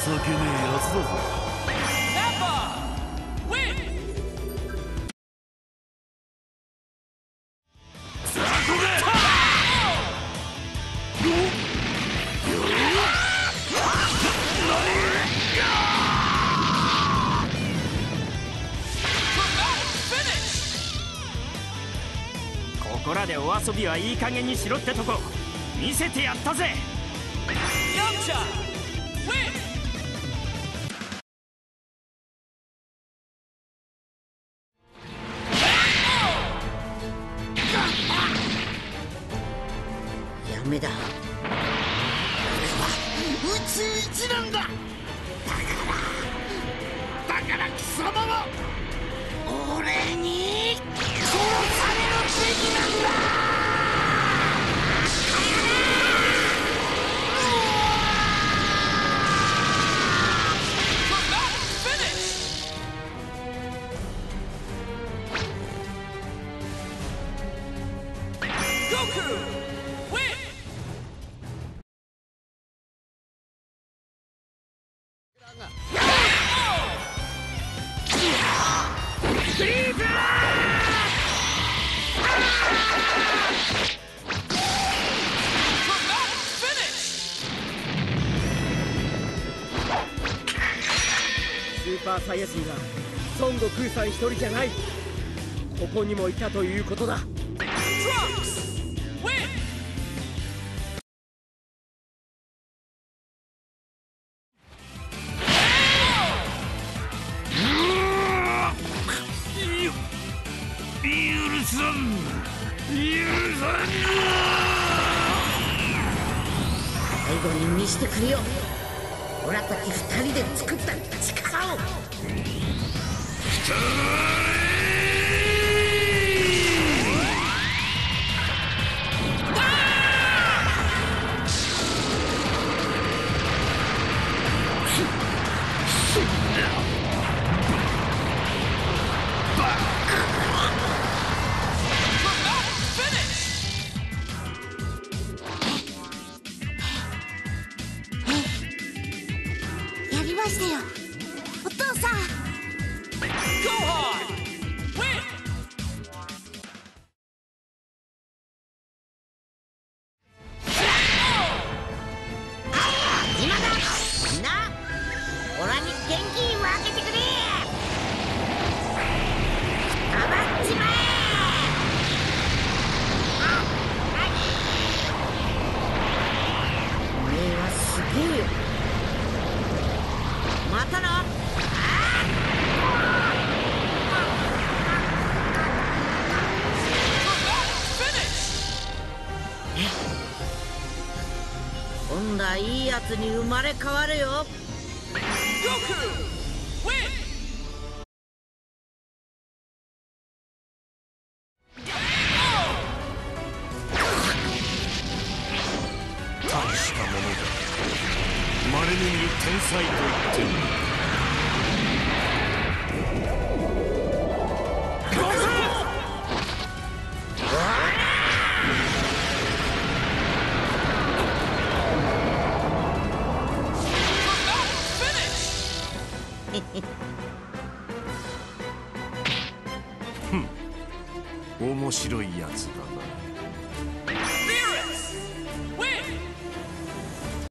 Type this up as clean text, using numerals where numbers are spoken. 情けねえやつだぞ。こらでお遊びはいい加減にしろってとこ見せてやったぜ。よっしゃウィン。やめだ、俺は宇宙一なんだ。だから貴様は俺に殺される敵なんだ。スーパーサイヤ人は孫悟空さん一人じゃない、ここにもいたということだ。最後に見せてくれよ、俺たち二人で作った力を。今度はいいやつに生まれ変わるよ。ゴク面白いやつだな。